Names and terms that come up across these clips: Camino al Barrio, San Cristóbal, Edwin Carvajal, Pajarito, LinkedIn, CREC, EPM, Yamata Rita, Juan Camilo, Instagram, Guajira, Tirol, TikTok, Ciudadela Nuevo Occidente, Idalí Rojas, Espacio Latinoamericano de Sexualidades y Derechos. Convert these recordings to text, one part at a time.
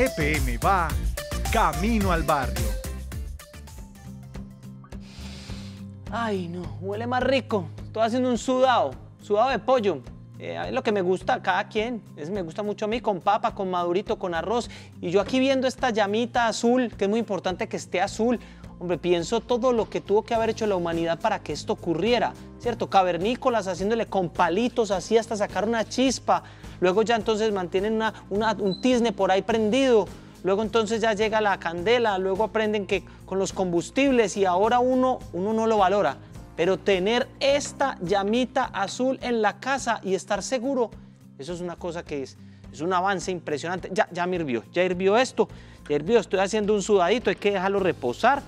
EPM va Camino al Barrio. Ay, no, huele más rico. Estoy haciendo un sudado de pollo. Es lo que me gusta a cada quien. Me gusta mucho a mí, con papa, con madurito, con arroz. Y yo aquí viendo esta llamita azul, que es muy importante que esté azul. Hombre, pienso todo lo que tuvo que haber hecho la humanidad para que esto ocurriera, ¿cierto? Cavernícolas haciéndole con palitos así hasta sacar una chispa. Luego ya entonces mantienen un tizne por ahí prendido. Luego entonces ya llega la candela, luego aprenden que con los combustibles y ahora uno no lo valora. Pero tener esta llamita azul en la casa y estar seguro, eso es una cosa que es un avance impresionante. Ya me hirvió, ya hirvió esto, estoy haciendo un sudadito, hay que dejarlo reposar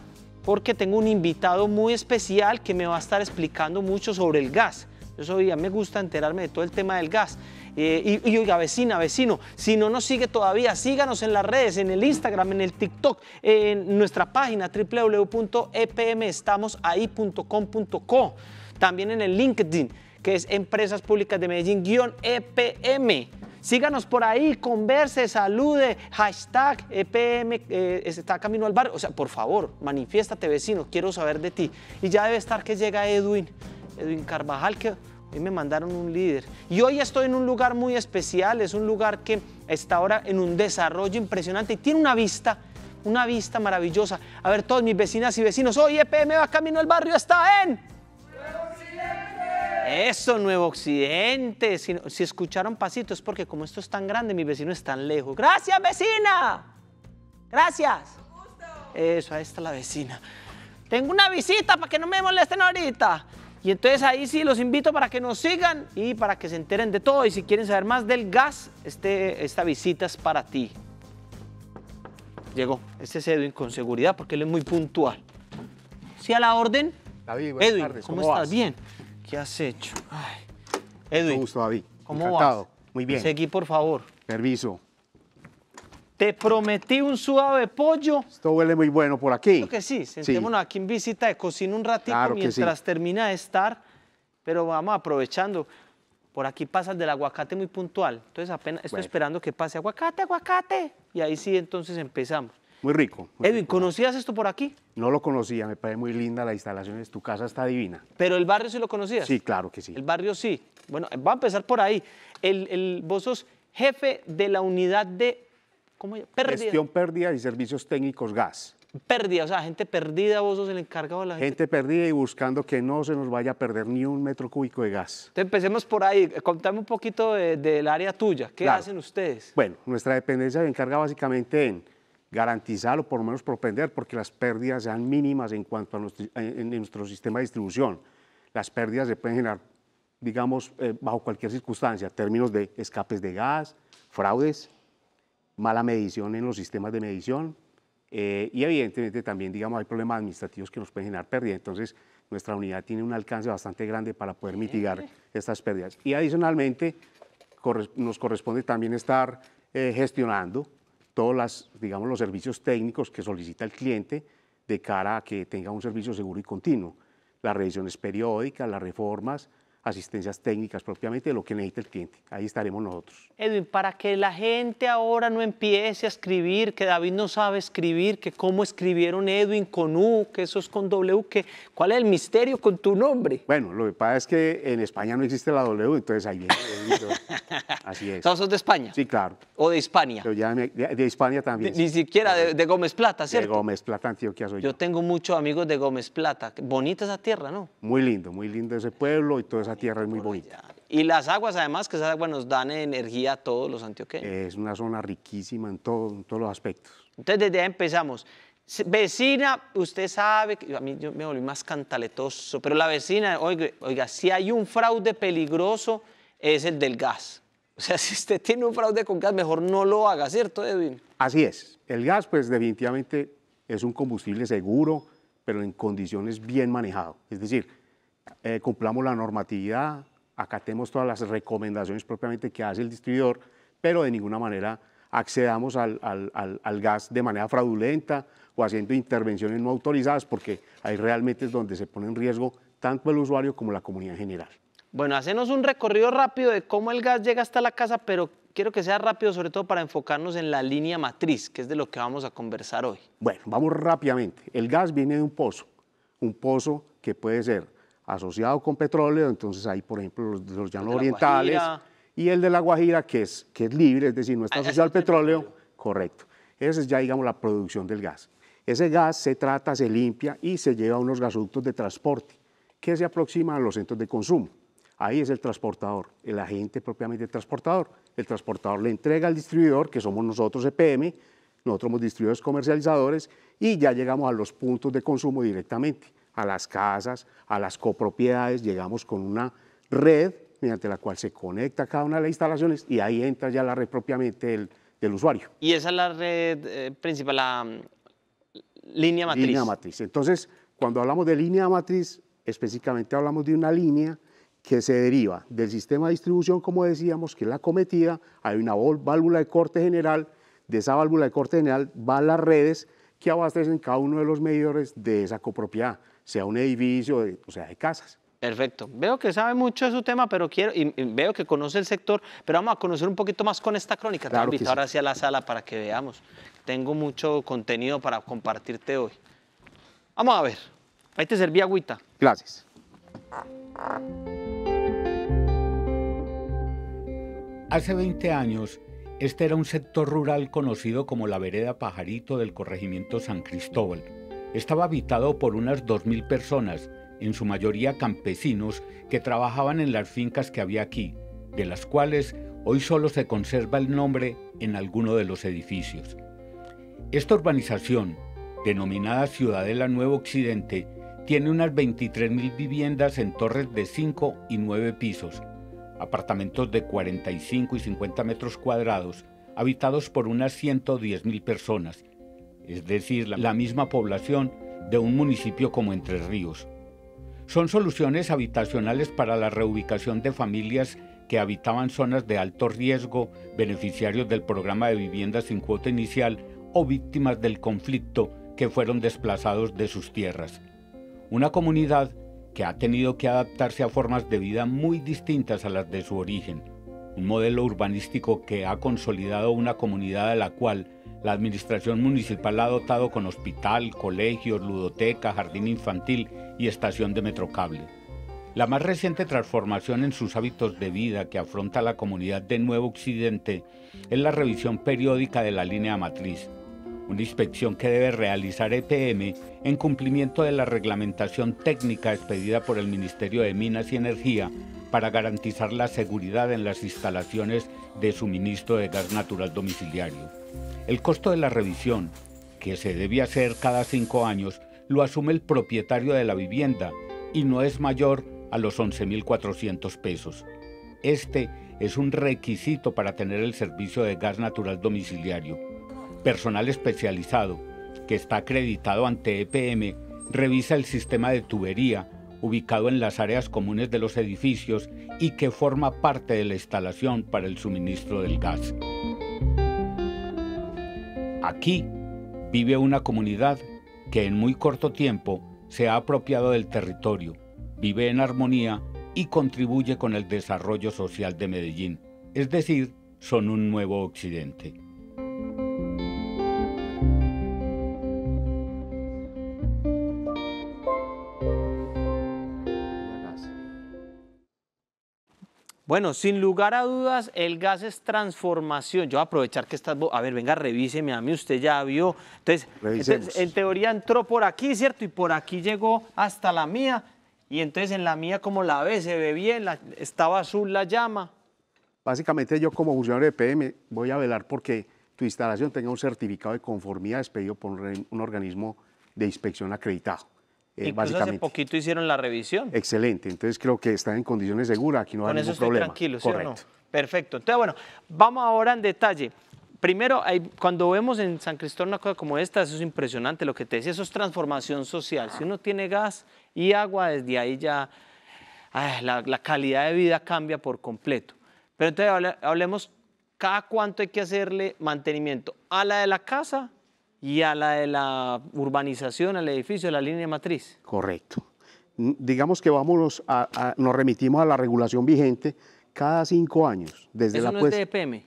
porque tengo un invitado muy especial que me va a estar explicando mucho sobre el gas. Eso ya me gusta enterarme de todo el tema del gas. Y oiga, vecina, vecino, si no nos sigue todavía, síganos en las redes, en el Instagram, en el TikTok, en nuestra página www.epmestamosahí.com.co. También en el LinkedIn, que es Empresas Públicas de Medellín-EPM. Síganos por ahí, converse, salude, hashtag EPM está Camino al Barrio. O sea, por favor, manifiéstate, vecino, quiero saber de ti. Y ya debe estar que llega Edwin Carvajal, que hoy me mandaron un líder. Y hoy estoy en un lugar muy especial, es un lugar que está ahora en un desarrollo impresionante y tiene una vista maravillosa. A ver, todos mis vecinas y vecinos, hoy EPM va Camino al Barrio, está en Nuevo Occidente. Eso, Nuevo Occidente. Si escucharon pasito es porque como esto es tan grande, mis vecinos están lejos. ¡Gracias, vecina! ¡Gracias! Eso, ahí está la vecina. Tengo una visita para que no me molesten ahorita. Y entonces ahí sí los invito para que nos sigan y para que se enteren de todo. Y si quieren saber más del gas, esta visita es para ti. Llegó. Este es Edwin con seguridad porque él es muy puntual. ¿Sí a la orden? David, buenas tardes. ¿Cómo estás? Bien. ¿Qué has hecho? Ay. Edwin. Un gusto, David. ¿Cómo Encantado. Vas? Muy bien. Seguí, por favor. Permiso. Te prometí un sudado de pollo. Esto huele muy bueno por aquí. Creo que sí, sentémonos aquí en visita de cocina un ratito claro mientras termina de estar, pero vamos aprovechando. Por aquí pasa el del aguacate muy puntual, entonces apenas estoy esperando que pase aguacate, aguacate. Y ahí sí, entonces empezamos. Muy rico. Edwin, ¿conocías esto por aquí? No lo conocía, me parece muy linda las instalaciones, tu casa está divina. ¿Pero el barrio sí lo conocías? Sí, claro que sí. El barrio sí. Bueno, va a empezar por ahí. Vos sos jefe de la unidad de... ¿Cómo? Pérdida. Gestión, pérdida y servicios técnicos gas. Pérdida, o sea, gente perdida, vos sos el encargado de la gente. Gente perdida y buscando que no se nos vaya a perder ni un metro cúbico de gas. Entonces, empecemos por ahí, contame un poquito del área tuya, ¿qué hacen ustedes? Bueno, nuestra dependencia se encarga básicamente en garantizar o por lo menos propender porque las pérdidas sean mínimas en cuanto a nuestro sistema de distribución. Las pérdidas se pueden generar, digamos, bajo cualquier circunstancia, en términos de escapes de gas, fraudes, mala medición en los sistemas de medición y evidentemente también, digamos, hay problemas administrativos que nos pueden generar pérdida. Entonces, nuestra unidad tiene un alcance bastante grande para poder mitigar estas pérdidas. Y adicionalmente, nos corresponde también estar gestionando todos los servicios técnicos que solicita el cliente de cara a que tenga un servicio seguro y continuo. Las revisiones periódicas, las reformas, asistencias técnicas propiamente de lo que necesita el cliente. Ahí estaremos nosotros. Edwin, para que la gente ahora no empiece a escribir, que David no sabe escribir, que cómo escribieron Edwin con U, que eso es con W, que ¿cuál es el misterio con tu nombre? Bueno, lo que pasa es que en España no existe la W, entonces ahí viene Edwin. Así es. ¿Todos sos de España? Sí, claro. ¿O de Hispania? Pero ya de Hispania también. Ni siquiera de Gómez Plata, ¿cierto? De Gómez Plata, Antioquia soy yo. Yo tengo muchos amigos de Gómez Plata. Bonita esa tierra, ¿no? Muy lindo ese pueblo y todo eso. La tierra es muy bonita. Y las aguas, además, que esas aguas nos dan energía a todos los antioqueños. Es una zona riquísima en todos los aspectos. Entonces, desde ahí empezamos. Vecina, usted sabe, a mí yo me volví más cantaletoso, pero la vecina, oiga, si hay un fraude peligroso, es el del gas. O sea, si usted tiene un fraude con gas, mejor no lo haga, ¿cierto, Edwin? Así es. El gas, pues, definitivamente es un combustible seguro, pero en condiciones bien manejado. Es decir, cumplamos la normatividad, acatemos todas las recomendaciones propiamente que hace el distribuidor, pero de ninguna manera accedamos al gas de manera fraudulenta o haciendo intervenciones no autorizadas, porque ahí realmente es donde se pone en riesgo tanto el usuario como la comunidad en general. Bueno, hacenos un recorrido rápido de cómo el gas llega hasta la casa, pero quiero que sea rápido, sobre todo para enfocarnos en la línea matriz, que es de lo que vamos a conversar hoy. Bueno, vamos rápidamente. El gas viene de un pozo que puede ser asociado con petróleo, entonces hay, por ejemplo, los de los llanos orientales y el de la Guajira, que es libre, es decir, no está asociado al petróleo. Correcto. Esa es ya, digamos, la producción del gas. Ese gas se trata, se limpia y se lleva a unos gasoductos de transporte que se aproximan a los centros de consumo. Ahí es el transportador, el agente propiamente transportador. El transportador le entrega al distribuidor, que somos nosotros EPM, nosotros somos distribuidores comercializadores, y ya llegamos a los puntos de consumo directamente, a las casas, a las copropiedades, llegamos con una red mediante la cual se conecta cada una de las instalaciones y ahí entra ya la red propiamente del usuario. Y esa es la red principal, la línea matriz. Línea matriz. Entonces, cuando hablamos de línea matriz, específicamente hablamos de una línea que se deriva del sistema de distribución, como decíamos, que es la acometida, hay una válvula de corte general, de esa válvula de corte general van las redes que abastecen cada uno de los medidores de esa copropiedad, sea un edificio, o sea, de casas. Perfecto. Veo que sabe mucho de su tema, pero veo que conoce el sector, pero vamos a conocer un poquito más con esta crónica. Claro, te invito ahora hacia la sala para que veamos. Tengo mucho contenido para compartirte hoy. Vamos a ver. Ahí te serví agüita. Gracias. Hace 20 años, este era un sector rural conocido como la vereda Pajarito del corregimiento San Cristóbal. Estaba habitado por unas 2.000 personas, en su mayoría campesinos, que trabajaban en las fincas que había aquí, de las cuales hoy solo se conserva el nombre en alguno de los edificios. Esta urbanización, denominada Ciudadela Nuevo Occidente, tiene unas 23.000 viviendas en torres de 5 y 9 pisos, apartamentos de 45 y 50 metros cuadrados, habitados por unas 110.000 personas, es decir, la misma población de un municipio como Entre Ríos. Son soluciones habitacionales para la reubicación de familias que habitaban zonas de alto riesgo, beneficiarios del programa de vivienda sin cuota inicial o víctimas del conflicto que fueron desplazados de sus tierras. Una comunidad que ha tenido que adaptarse a formas de vida muy distintas a las de su origen, un modelo urbanístico que ha consolidado una comunidad a la cual la administración municipal ha dotado con hospital, colegios, ludoteca, jardín infantil y estación de metrocable. La más reciente transformación en sus hábitos de vida que afronta la comunidad de Nuevo Occidente es la revisión periódica de la línea matriz, una inspección que debe realizar EPM en cumplimiento de la reglamentación técnica expedida por el Ministerio de Minas y Energía para garantizar la seguridad en las instalaciones de suministro de gas natural domiciliario. El costo de la revisión, que se debe hacer cada 5 años, lo asume el propietario de la vivienda y no es mayor a los 11.400 pesos. Este es un requisito para tener el servicio de gas natural domiciliario. Personal especializado, que está acreditado ante EPM, revisa el sistema de tubería ubicado en las áreas comunes de los edificios y que forma parte de la instalación para el suministro del gas. Aquí vive una comunidad que en muy corto tiempo se ha apropiado del territorio, vive en armonía y contribuye con el desarrollo social de Medellín, es decir, son un nuevo occidente. Bueno, sin lugar a dudas, el gas es transformación. Yo voy a aprovechar que estás... A ver, venga, revíseme, a mí usted ya vio. Entonces, en teoría entró por aquí, ¿cierto? Y por aquí llegó hasta la mía. Y entonces en la mía, como la ve, se ve bien, estaba azul la llama. Básicamente yo como funcionario de EPM voy a velar porque tu instalación tenga un certificado de conformidad expedido por un organismo de inspección acreditado. Incluso hace poquito hicieron la revisión. Excelente, entonces creo que están en condiciones seguras, aquí no hay ningún problema. Con eso estoy tranquilo, ¿sí o no? Perfecto, entonces bueno, vamos ahora en detalle. Primero, cuando vemos en San Cristóbal una cosa como esta, eso es impresionante, lo que te decía, eso es transformación social. Si uno tiene gas y agua, desde ahí ya la calidad de vida cambia por completo. Pero entonces hablemos cada cuánto hay que hacerle mantenimiento a la de la casa y a la de la urbanización, al edificio, a la línea matriz. Correcto. Digamos que vámonos nos remitimos a la regulación vigente cada 5 años. Desde ¿Eso no es de EPM?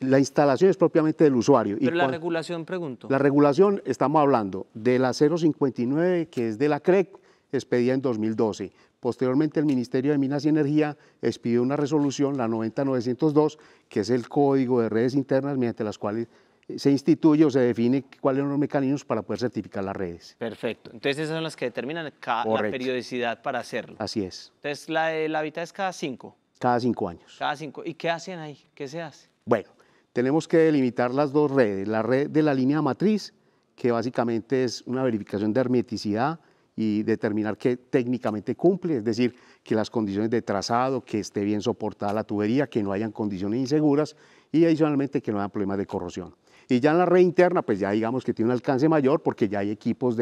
La instalación es propiamente del usuario. Pero la regulación, pregunto. La regulación, estamos hablando de la 059, que es de la CREC, expedida en 2012. Posteriormente, el Ministerio de Minas y Energía expidió una resolución, la 90902, que es el código de redes internas, mediante las cuales se instituye o se define cuáles son los mecanismos para poder certificar las redes. Perfecto. Entonces, esas son las que determinan la periodicidad para hacerlo. Así es. Entonces, la de la habitada es cada 5. Cada 5 años. Cada 5. ¿Y qué hacen ahí? ¿Qué se hace? Bueno, tenemos que delimitar las dos redes. La red de la línea matriz, que básicamente es una verificación de hermeticidad y determinar que técnicamente cumple, es decir, que las condiciones de trazado, que esté bien soportada la tubería, que no hayan condiciones inseguras y adicionalmente que no haya problemas de corrosión. Y ya en la red interna, pues ya digamos que tiene un alcance mayor porque ya hay equipos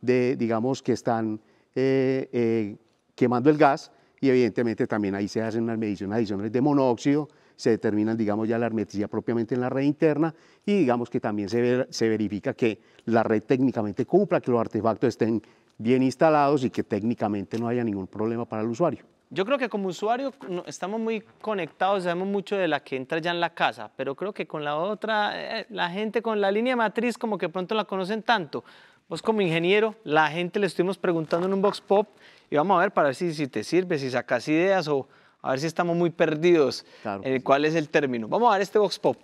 digamos, que están quemando el gas y evidentemente también ahí se hacen unas mediciones adicionales de monóxido, se determinan, digamos, ya la hermeticidad propiamente en la red interna y digamos que también se verifica que la red técnicamente cumpla, que los artefactos estén bien instalados y que técnicamente no haya ningún problema para el usuario. Yo creo que como usuario estamos muy conectados, sabemos mucho de la que entra ya en la casa, pero creo que con la otra, la gente con la línea matriz como que pronto la conocen tanto. Vos como ingeniero, la gente le estuvimos preguntando en un Vox Pop y vamos a ver para ver si te sirve, si sacas ideas o a ver si estamos muy perdidos claro, en cuál es el término. Vamos a ver este Vox Pop.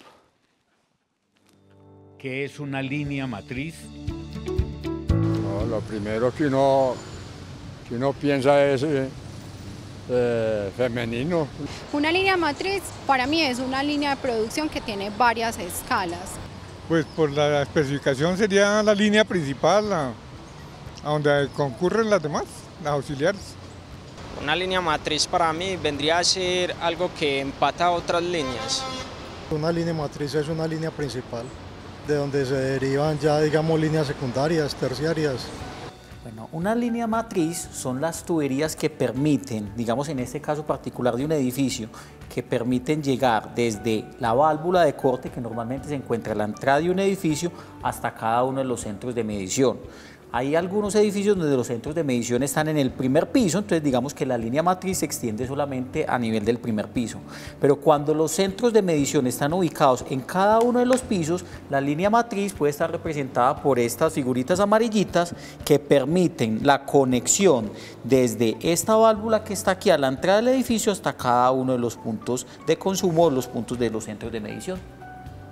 ¿Qué es una línea matriz? Lo primero que uno piensa es femenino. Una línea matriz para mí es una línea de producción que tiene varias escalas. Pues por la especificación sería la línea principal, a donde concurren las demás, las auxiliares. Una línea matriz para mí vendría a ser algo que empata otras líneas. Una línea matriz es una línea principal, de donde se derivan ya, digamos, líneas secundarias, terciarias. Bueno, una línea matriz son las tuberías que permiten, digamos en este caso particular de un edificio, que permiten llegar desde la válvula de corte que normalmente se encuentra en la entrada de un edificio hasta cada uno de los centros de medición. Hay algunos edificios donde los centros de medición están en el primer piso, entonces digamos que la línea matriz se extiende solamente a nivel del primer piso. Pero cuando los centros de medición están ubicados en cada uno de los pisos, la línea matriz puede estar representada por estas figuritas amarillitas que permiten la conexión desde esta válvula que está aquí a la entrada del edificio hasta cada uno de los puntos de consumo, los puntos de los centros de medición.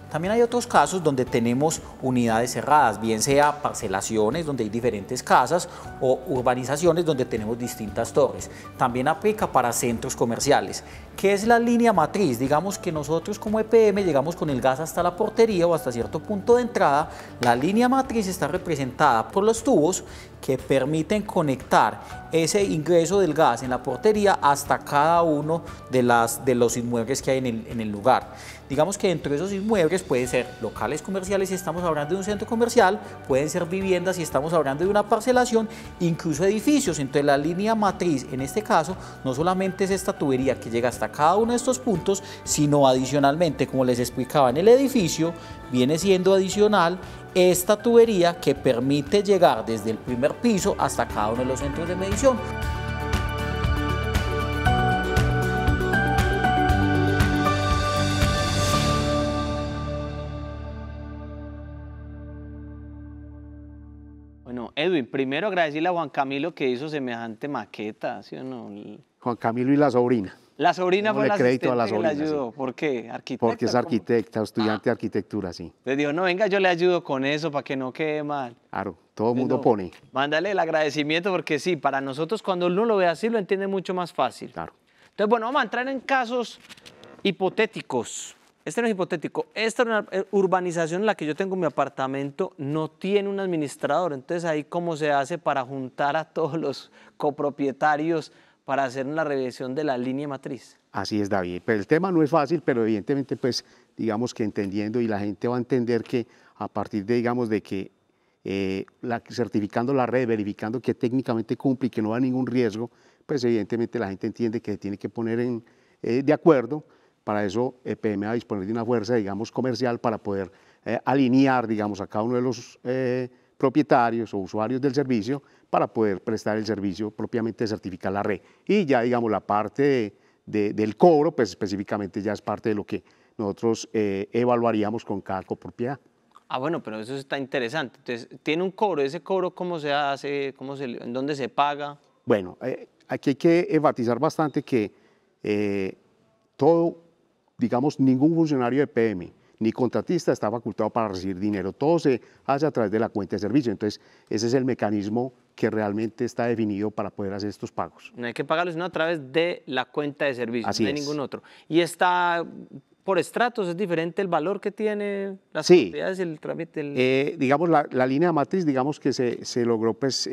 También hay otros casos donde tenemos unidades cerradas, bien sea parcelaciones donde hay diferentes casas o urbanizaciones donde tenemos distintas torres. También aplica para centros comerciales. ¿Qué es la línea matriz? Digamos que nosotros como EPM llegamos con el gas hasta la portería o hasta cierto punto de entrada. La línea matriz está representada por los tubos que permiten conectar ese ingreso del gas en la portería hasta cada uno de los inmuebles que hay en el lugar. Digamos que dentro de esos inmuebles pueden ser locales comerciales si estamos hablando de un centro comercial, pueden ser viviendas si estamos hablando de una parcelación, incluso edificios. Entonces la línea matriz en este caso no solamente es esta tubería que llega hasta cada uno de estos puntos, sino adicionalmente, como les explicaba en el edificio, viene siendo adicional esta tubería que permite llegar desde el primer piso hasta cada uno de los centros de medición. Edwin, primero agradecerle a Juan Camilo que hizo semejante maqueta, ¿sí o no? Juan Camilo y la sobrina. La sobrina fue la asistente que le ayudó. ¿Por qué? ¿Arquitecta? Porque es arquitecta, estudiante de arquitectura, sí. Le dijo, no, venga, yo le ayudo con eso para que no quede mal. Claro, todo el mundo pone. Mándale el agradecimiento porque sí, para nosotros cuando uno lo ve así lo entiende mucho más fácil. Claro. Entonces, bueno, vamos a entrar en casos hipotéticos. Este no es hipotético, esta es una urbanización en la que yo tengo mi apartamento, no tiene un administrador, entonces ahí cómo se hace para juntar a todos los copropietarios para hacer la revisión de la línea matriz. Así es, David, pero el tema no es fácil, pero evidentemente pues digamos que entendiendo y la gente va a entender que a partir de digamos de que certificando la red, verificando que técnicamente cumple y que no da ningún riesgo, pues evidentemente la gente entiende que se tiene que poner de acuerdo. Para eso EPM va a disponer de una fuerza, digamos, comercial para poder alinear, digamos, a cada uno de los propietarios o usuarios del servicio para poder prestar el servicio propiamente certificar la red. Y ya, digamos, la parte del cobro, pues específicamente ya es parte de lo que nosotros evaluaríamos con cada copropiedad. Ah, bueno, pero eso está interesante. Entonces, ¿tiene un cobro? ¿Ese cobro cómo se hace? ¿En dónde se paga? Bueno, aquí hay que enfatizar bastante que todo, digamos, ningún funcionario de EPM ni contratista está facultado para recibir dinero. Todo se hace a través de la cuenta de servicio. Entonces, ese es el mecanismo que realmente está definido para poder hacer estos pagos. No hay que pagarlo, sino a través de la cuenta de servicio, no de ningún otro. Y está por estratos, ¿es diferente el valor que tiene las propiedades? El trámite, digamos, la línea matriz, digamos que se logró pues,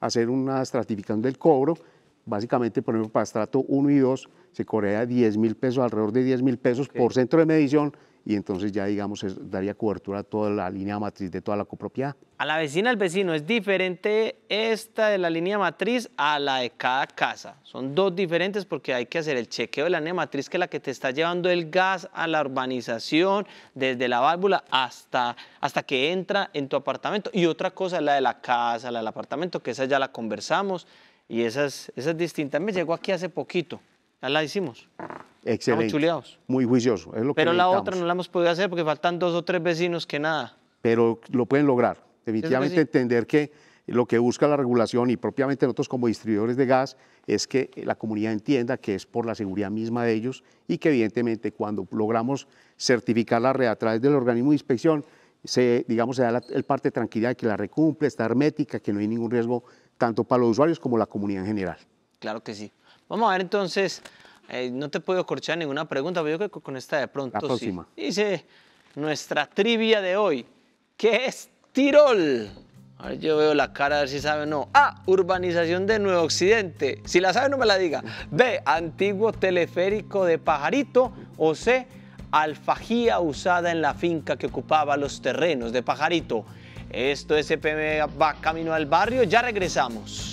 hacer una estratificación del cobro. Básicamente, por ejemplo, para estrato 1 y 2 se cobra 10.000 pesos, alrededor de 10.000 pesos por centro de medición, y entonces ya, digamos, daría cobertura a toda la línea matriz de toda la copropiedad. A la vecina, al vecino, ¿es diferente esta de la línea matriz a la de cada casa? Son dos diferentes porque hay que hacer el chequeo de la línea matriz, que es la que te está llevando el gas a la urbanización, desde la válvula hasta que entra en tu apartamento. Y otra cosa es la de la casa, la del apartamento, que esa ya la conversamos, y esa es distinta. Me llegó aquí hace poquito, ya la hicimos. Excelente. Estamos chuleados. Muy juicioso. Es lo que necesitamos. Pero la otra no la hemos podido hacer porque faltan 2 o 3 vecinos que nada. Pero lo pueden lograr. Definitivamente entender que lo que busca la regulación y propiamente nosotros como distribuidores de gas es que la comunidad entienda que es por la seguridad misma de ellos y que evidentemente cuando logramos certificar la red a través del organismo de inspección, digamos, se da el parte de tranquilidad de que la red cumple, está hermética, que no hay ningún riesgo tanto para los usuarios como la comunidad en general. Claro que sí. Vamos a ver entonces... no te he podido corchar ninguna pregunta, pero yo creo que con esta de pronto la próxima. Sí. Dice nuestra trivia de hoy, ¿qué es Tirol? A ver, yo veo la cara, a ver si sabe o no. A, urbanización de Nuevo Occidente. Si la sabe, no me la diga. B, antiguo teleférico de Pajarito. O C, alfajía usada en la finca que ocupaba los terrenos de Pajarito. Esto es EPM va camino al barrio. Ya regresamos.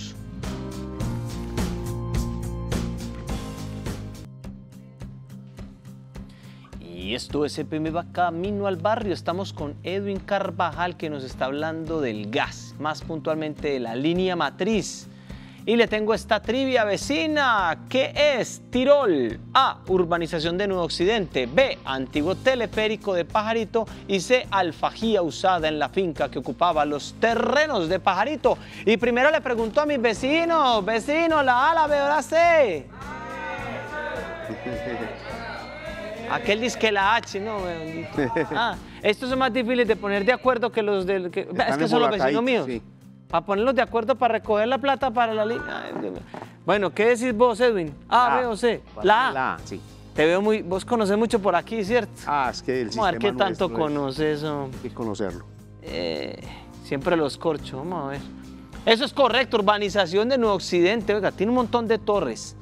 Y esto es EPM va camino al barrio. Estamos con Edwin Carvajal, que nos está hablando del gas, más puntualmente de la línea matriz. Y le tengo esta trivia, vecina. ¿Qué es Tirol? A, urbanización de Nuevo Occidente. B, antiguo teleférico de Pajarito. Y C, alfajía usada en la finca que ocupaba los terrenos de Pajarito. Y primero le pregunto a mis vecinos. Vecinos, la A, la B o la C. Aquel dice que la H, no, estos son más difíciles de poner de acuerdo que los del... es que son los vecinos míos. Sí. Para ponerlos de acuerdo, para recoger la plata para la línea. Bueno, ¿qué decís vos, Edwin? A, B o C. La A. La A, sí. Te veo muy... Vos conocés mucho por aquí, ¿cierto? Ah, es que el sistema nuestro... Vamos a ver qué tanto conoces. Hay que conocerlo. Siempre los corcho, vamos a ver. Eso es correcto, urbanización de Nuevo Occidente. Oiga, tiene un montón de torres.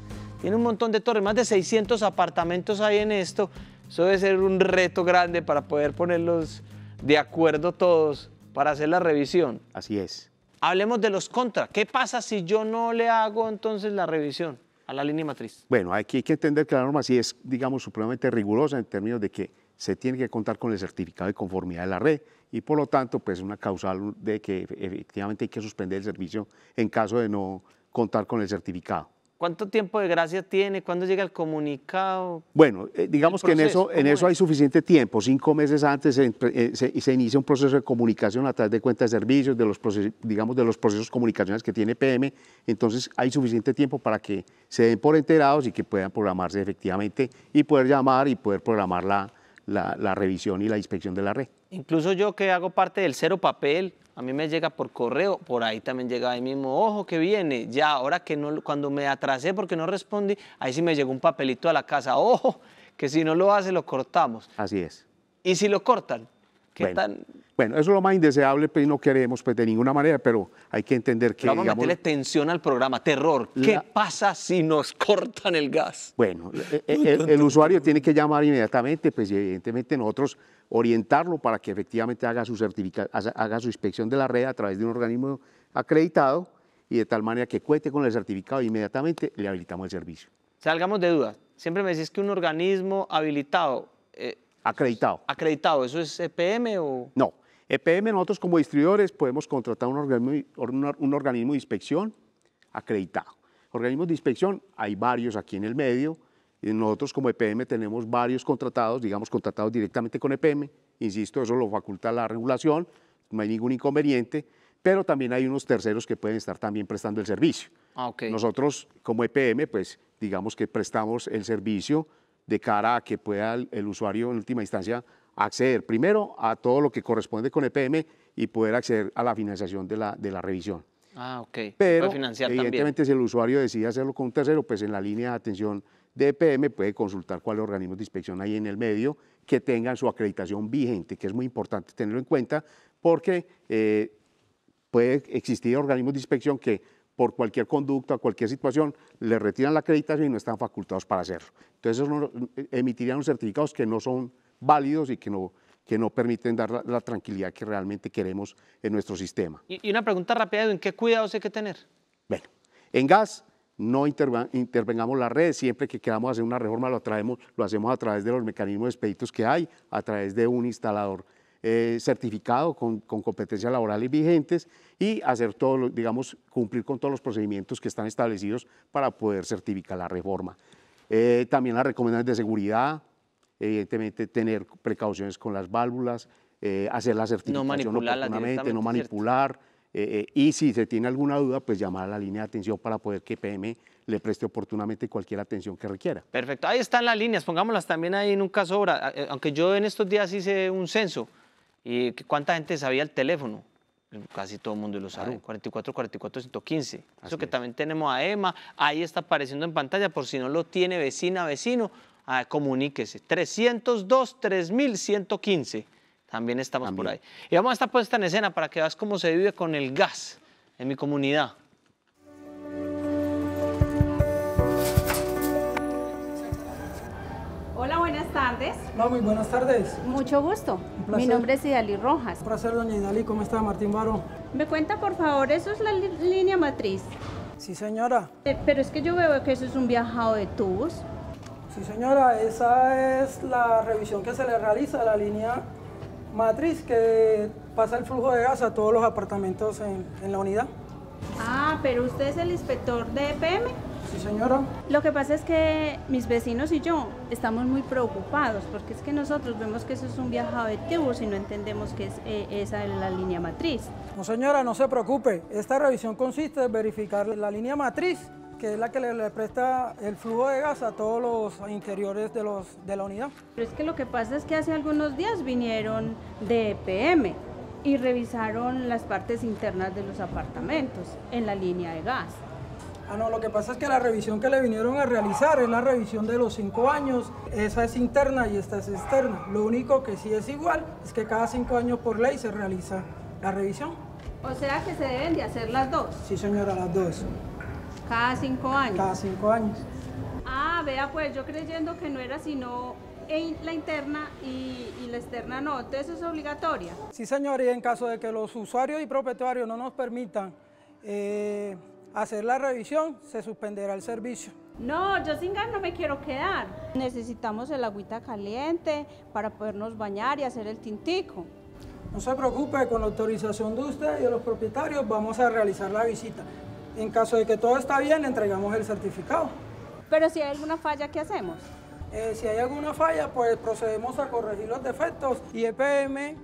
Tiene un montón de torres, más de 600 apartamentos hay en esto. Eso debe ser un reto grande para poder ponerlos de acuerdo todos para hacer la revisión. Así es. Hablemos de los contras. ¿Qué pasa si yo no le hago entonces la revisión a la línea matriz? Bueno, aquí hay que entender que la norma sí es, digamos, supremamente rigurosa en términos de que se tiene que contar con el certificado de conformidad de la red y por lo tanto, pues una causal de que efectivamente hay que suspender el servicio en caso de no contar con el certificado. ¿Cuánto tiempo de gracia tiene? ¿Cuándo llega el comunicado? Bueno, digamos que en eso hay suficiente tiempo. 5 meses antes se inicia un proceso de comunicación a través de cuentas de servicios, digamos, de los procesos comunicacionales que tiene EPM. Entonces, hay suficiente tiempo para que se den por enterados y que puedan programarse efectivamente y poder llamar y poder programar la revisión y la inspección de la red. Incluso yo, que hago parte del cero papel, a mí me llega por correo, por ahí también llega ahí mismo, ojo que viene, ya ahora que no, cuando me atrasé porque no respondí, ahí sí me llegó un papelito a la casa, ojo, que si no lo hace lo cortamos. Así es. ¿Y si lo cortan? Bueno, eso es lo más indeseable, pues no queremos pues, de ninguna manera, pero hay que entender que... Vamos a meterle tensión al programa, terror. ¿Qué pasa si nos cortan el gas? Bueno, el usuario tiene que llamar inmediatamente, pues evidentemente nosotros orientarlo para que efectivamente haga su inspección de la red a través de un organismo acreditado y de tal manera que cuente con el certificado e inmediatamente le habilitamos el servicio. Salgamos de dudas. Siempre me decís que un organismo habilitado... Acreditado. Acreditado, ¿eso es EPM o...? No, EPM nosotros como distribuidores podemos contratar un organismo de inspección acreditado. Organismos de inspección hay varios aquí en el medio, Nosotros como EPM tenemos varios contratados, digamos contratados directamente con EPM, insisto, eso lo faculta la regulación, no hay ningún inconveniente, pero también hay unos terceros que pueden estar también prestando el servicio. Ah, okay. Nosotros como EPM, pues digamos que prestamos el servicio de cara a que pueda el usuario en última instancia acceder primero a todo lo que corresponde con EPM y poder acceder a la financiación de la revisión. Ah, ok. Pero evidentemente también, si el usuario decide hacerlo con un tercero, pues en la línea de atención de EPM puede consultar cuáles organismos de inspección hay en el medio que tengan su acreditación vigente, que es muy importante tenerlo en cuenta porque puede existir organismos de inspección que por cualquier conducta, cualquier situación, le retiran la acreditación y no están facultados para hacerlo. Entonces emitirían unos certificados que no son válidos y que no permiten dar la tranquilidad que realmente queremos en nuestro sistema. Y una pregunta rápida, Edwin, ¿qué cuidados hay que tener? Bueno, en gas no intervengamos la red, siempre que queramos hacer una reforma lo hacemos a través de los mecanismos expeditos que hay, a través de un instalador certificado con competencias laborales vigentes y hacer todo, digamos, cumplir con todos los procedimientos que están establecidos para poder certificar la reforma. También las recomendaciones de seguridad, evidentemente tener precauciones con las válvulas, hacer la certificación oportunamente, no manipular, y si se tiene alguna duda, pues llamar a la línea de atención para poder que EPM le preste oportunamente cualquier atención que requiera. Perfecto, ahí están las líneas, pongámoslas también ahí, nunca sobra, aunque yo en estos días hice un censo, y ¿cuánta gente sabía el teléfono? Casi todo el mundo lo sabe, 44-44-115, eso que también tenemos a EMA, ahí está apareciendo en pantalla, por si no lo tiene vecina, vecino, comuníquese, 302-3115, también estamos por ahí. Y vamos a estar puesta en escena para que veas cómo se vive con el gas en mi comunidad. Hola, buenas tardes. Hola, muy buenas tardes. Mucho gusto. Mi nombre es Idalí Rojas. Un placer, doña Idalí. ¿Cómo está, Martín Baro? Me cuenta, por favor, ¿eso es la línea matriz? Sí, señora. Pero es que yo veo que eso es un viajado de tubos. Sí, señora, esa es la revisión que se le realiza a la línea matriz que pasa el flujo de gas a todos los apartamentos en la unidad. Ah, pero usted es el inspector de EPM. Sí, señora. Lo que pasa es que mis vecinos y yo estamos muy preocupados porque es que nosotros vemos que eso es un viajado de tubos y no entendemos que es esa la línea matriz. No, señora, no se preocupe. Esta revisión consiste en verificar la línea matriz, que es la que le presta el flujo de gas a todos los interiores de la unidad. Pero es que lo que pasa es que hace algunos días vinieron de EPM y revisaron las partes internas de los apartamentos en la línea de gas. Ah, no, lo que pasa es que la revisión que le vinieron a realizar es la revisión de los 5 años, esa es interna y esta es externa. Lo único que sí es igual es que cada 5 años por ley se realiza la revisión. O sea que se deben de hacer las dos. Sí, señora, las dos. ¿Cada 5 años? Cada 5 años. Ah, vea pues, yo creyendo que no era sino la interna y la externa no, entonces eso es obligatoria. Sí, señor, y en caso de que los usuarios y propietarios no nos permitan hacer la revisión, se suspenderá el servicio. No, yo sin gas no me quiero quedar. Necesitamos el agüita caliente para podernos bañar y hacer el tintico. No se preocupe, con la autorización de usted y de los propietarios vamos a realizar la visita. En caso de que todo está bien, le entregamos el certificado. Pero si hay alguna falla, ¿qué hacemos? Si hay alguna falla, pues procedemos a corregir los defectos y EPM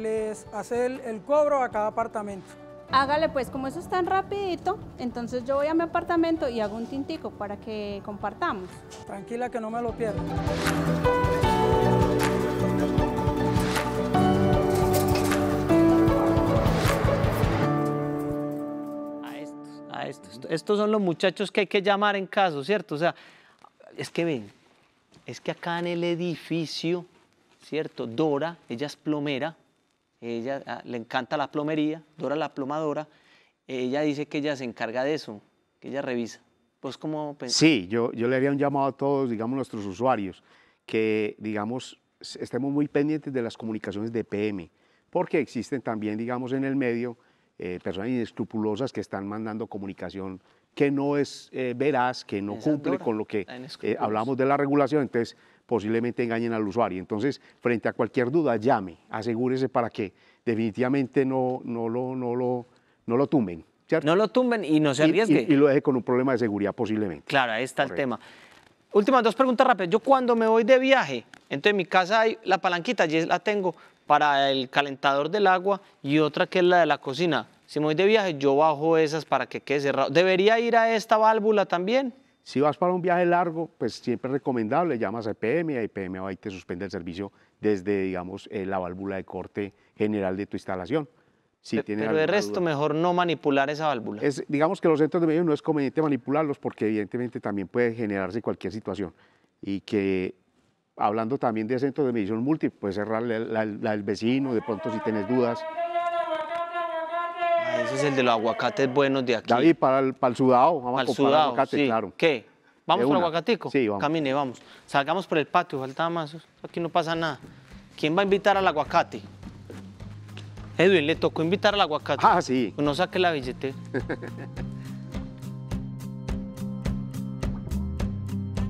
les hace el cobro a cada apartamento. Hágale pues, como eso es tan rapidito, entonces yo voy a mi apartamento y hago un tintico para que compartamos. Tranquila que no me lo pierdo. Estos son los muchachos que hay que llamar en caso, ¿cierto? O sea, es que ven, es que acá en el edificio, ¿cierto? Dora, ella es plomera, ella le encanta la plomería, Dora la plomadora, ella dice que ella se encarga de eso, que ella revisa. ¿Pues cómo pensás? Sí, yo le haría un llamado a todos, digamos, nuestros usuarios, que, digamos, estemos muy pendientes de las comunicaciones de EPM, porque existen también, digamos, en el medio, personas inescrupulosas que están mandando comunicación que no es veraz, que no cumple con lo que hablamos de la regulación, entonces posiblemente engañen al usuario. Entonces, frente a cualquier duda, llame, asegúrese para que definitivamente no lo tumben, ¿cierto? No lo tumben y no se arriesgue. Y lo deje con un problema de seguridad posiblemente. Claro, ahí está el tema. Últimas dos preguntas rápidas. Yo cuando me voy de viaje, entonces en mi casa hay la palanquita, yo la tengo para el calentador del agua y otra que es la de la cocina. Si me voy de viaje, yo bajo esas para que quede cerrado. ¿Debería ir a esta válvula también? Si vas para un viaje largo, pues siempre es recomendable, llamas a EPM, y a EPM va y te suspende el servicio desde, digamos, la válvula de corte general de tu instalación. Si pero de resto, duda, mejor no manipular esa válvula. Es, digamos que los centros de medios no es conveniente manipularlos porque evidentemente también puede generarse cualquier situación. Y que, hablando también de centros de medición múltiple, puede cerrar la del vecino, de pronto si tienes dudas. Ah, ese es el de los aguacates buenos de aquí. David, para el sudado, vamos a comprar aguacate, sí, claro. ¿Qué? ¿Vamos por el aguacatico? Sí, vamos. Camine, vamos. Salgamos por el patio, faltaba más. Aquí no pasa nada. ¿Quién va a invitar al aguacate? Edwin, le tocó invitar al aguacate. Ah, sí. No saque la billetera.